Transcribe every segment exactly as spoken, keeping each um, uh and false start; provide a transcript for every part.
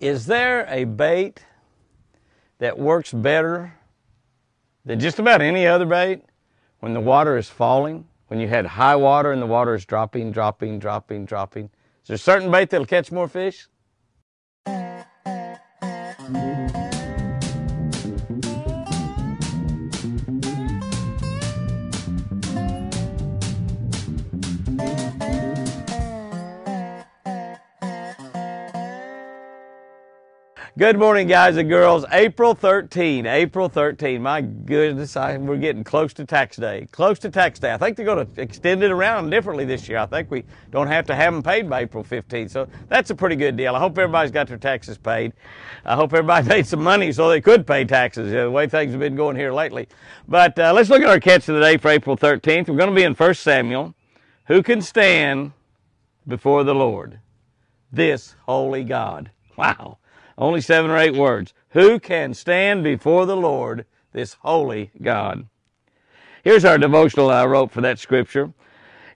Is there a bait that works better than just about any other bait when the water is falling, when you had high water and the water is dropping, dropping, dropping, dropping? Is there a certain bait that'll catch more fish? Good morning, guys and girls. April thirteenth, April thirteenth. My goodness, I, we're getting close to tax day, close to tax day. I think they're going to extend it around differently this year. I think we don't have to have them paid by April fifteenth, so that's a pretty good deal. I hope everybody's got their taxes paid. I hope everybody made some money so they could pay taxes, the way things have been going here lately. But uh, let's look at our catch of the day for April thirteenth. We're going to be in First Samuel. Who can stand before the Lord? This holy God. Wow. Only seven or eight words. Who can stand before the Lord, this holy God? Here's our devotional I wrote for that scripture.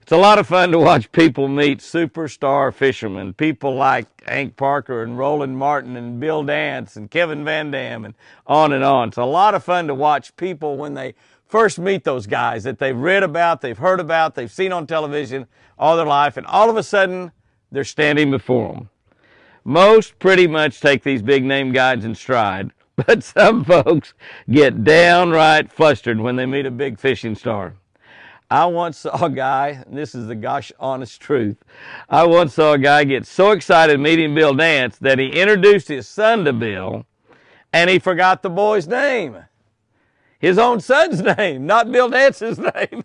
It's a lot of fun to watch people meet superstar fishermen, people like Hank Parker and Roland Martin and Bill Dance and Kevin Van Dam and on and on. It's a lot of fun to watch people when they first meet those guys that they've read about, they've heard about, they've seen on television all their life, and all of a sudden they're standing before them. Most pretty much take these big name guys in stride, but some folks get downright flustered when they meet a big fishing star. I once saw a guy, and this is the gosh honest truth, I once saw a guy get so excited meeting Bill Dance that he introduced his son to Bill, and he forgot the boy's name. His own son's name, not Bill Dance's name.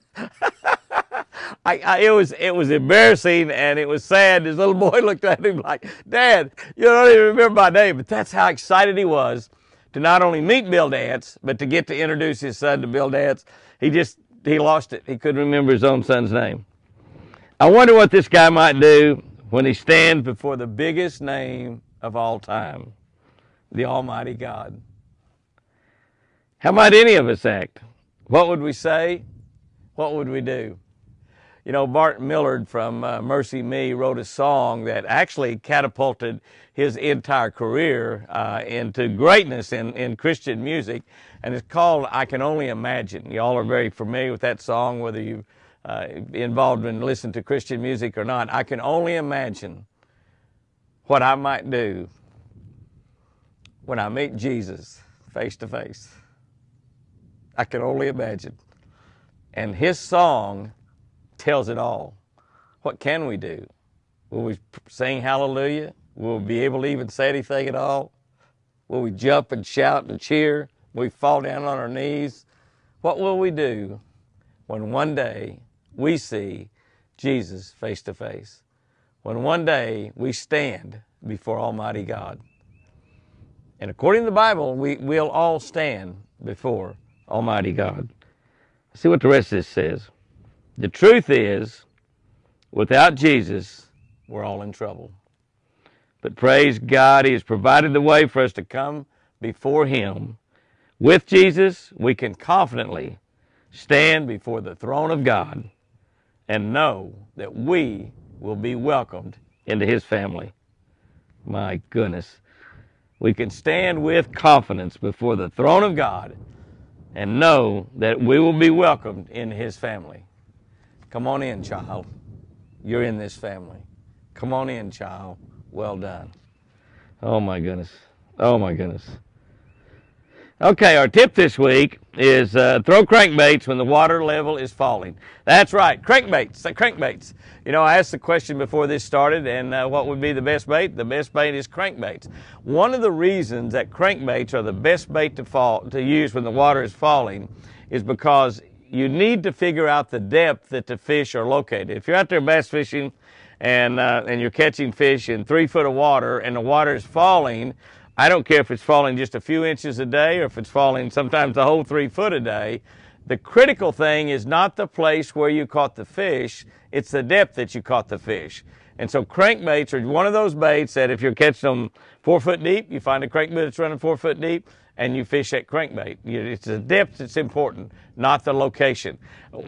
I, I, it was it was embarrassing and it was sad. His little boy looked at him like, "Dad, you don't even remember my name." But that's how excited he was to not only meet Bill Dance, but to get to introduce his son to Bill Dance. He just, he lost it. He couldn't remember his own son's name. I wonder what this guy might do when he stands before the biggest name of all time, the Almighty God. How might any of us act? What would we say? What would we do? You know, Bart Millard from uh, Mercy Me wrote a song that actually catapulted his entire career uh, into greatness in, in Christian music, and it's called I Can Only Imagine. Y'all are very familiar with that song, whether you're uh, involved in listening to Christian music or not. I can only imagine what I might do when I meet Jesus face to face. I can only imagine. And his song tells it all. What can we do? Will we sing hallelujah? Will we be able to even say anything at all? Will we jump and shout and cheer? Will we fall down on our knees? What will we do when one day we see Jesus face to face? When one day we stand before Almighty God? And according to the Bible, we will all stand before Almighty God. See what the rest of this says. The truth is, without Jesus, we're all in trouble. But praise God, He has provided the way for us to come before Him. With Jesus, we can confidently stand before the throne of God and know that we will be welcomed into His family. My goodness. We can stand with confidence before the throne of God and know that we will be welcomed in His family. Come on in, child. You're in this family. Come on in, child. Well done. Oh, my goodness. Oh, my goodness. Okay, our tip this week is uh, throw crankbaits when the water level is falling. That's right, crankbaits, crankbaits. You know, I asked the question before this started, and uh, what would be the best bait? The best bait is crankbaits. One of the reasons that crankbaits are the best bait to, fall, to use when the water is falling is because you need to figure out the depth that the fish are located. If you're out there bass fishing and, uh, and you're catching fish in three foot of water and the water is falling, I don't care if it's falling just a few inches a day or if it's falling sometimes the whole three foot a day. The critical thing is not the place where you caught the fish, it's the depth that you caught the fish. And so crankbaits are one of those baits that if you're catching them four foot deep, you find a crankbait that's running four foot deep, and you fish that crankbait. It's the depth that's important, not the location.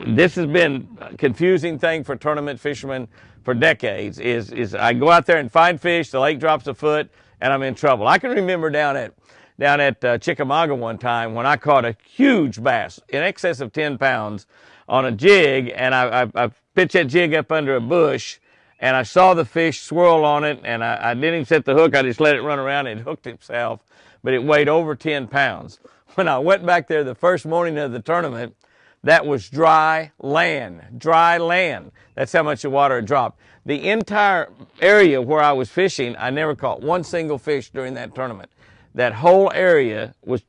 This has been a confusing thing for tournament fishermen for decades, is, is I go out there and find fish, the lake drops a foot, and I'm in trouble. I can remember down at down at uh, Chickamauga one time when I caught a huge bass in excess of ten pounds on a jig, and I, I, I pitched that jig up under a bush, and I saw the fish swirl on it, and I, I didn't even set the hook. I just let it run around. It hooked itself, but it weighed over ten pounds. When I went back there the first morning of the tournament, that was dry land, dry land. That's how much the water had dropped. The entire area where I was fishing, I never caught one single fish during that tournament. That whole area was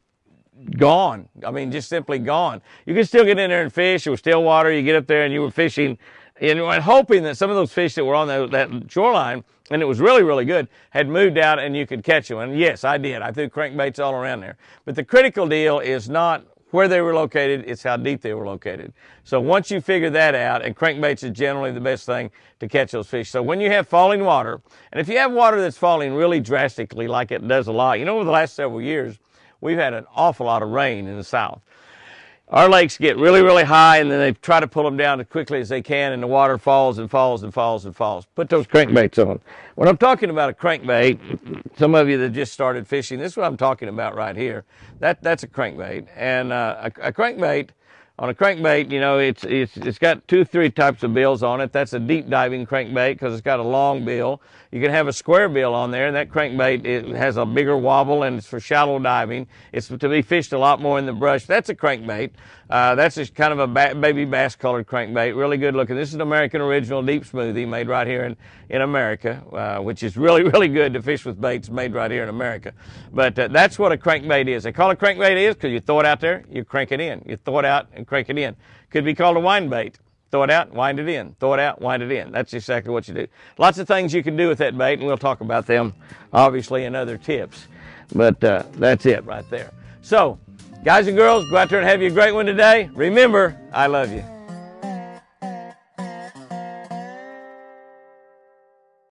gone. I mean, just simply gone. You could still get in there and fish. It was still water. You get up there and you were fishing and hoping that some of those fish that were on that, that shoreline, and it was really, really good, had moved out and you could catch them. And yes, I did. I threw crankbaits all around there. But the critical deal is not where they were located, it's how deep they were located. So once you figure that out, and crankbaits is generally the best thing to catch those fish. So when you have falling water, and if you have water that's falling really drastically like it does a lot, you know, over the last several years, we've had an awful lot of rain in the south. Our lakes get really, really high, and then they try to pull them down as quickly as they can, and the water falls and falls and falls and falls. Put those crankbaits on. When I'm talking about a crankbait, some of you that just started fishing, this is what I'm talking about right here. That that's a crankbait, and uh, a, a crankbait. On a crankbait, you know, it's it's it's got two, three types of bills on it. That's a deep diving crankbait because it's got a long bill. You can have a square bill on there, and that crankbait, it has a bigger wobble, and it's for shallow diving. It's to be fished a lot more in the brush. That's a crankbait. Uh, that's just kind of a ba baby bass-colored crankbait, really good looking. This is an American Original Deep Smoothie made right here in, in America, uh, which is really, really good to fish with baits made right here in America. But uh, that's what a crankbait is. They call it crankbait is because you throw it out there, you crank it in. You throw it out and crank it in. Could be called a wind bait. Throw it out, wind it in. Throw it out, wind it in. That's exactly what you do. Lots of things you can do with that bait, and we'll talk about them, obviously, in other tips. But uh, that's it right there. So, guys and girls, go out there and have you a great one today. Remember, I love you.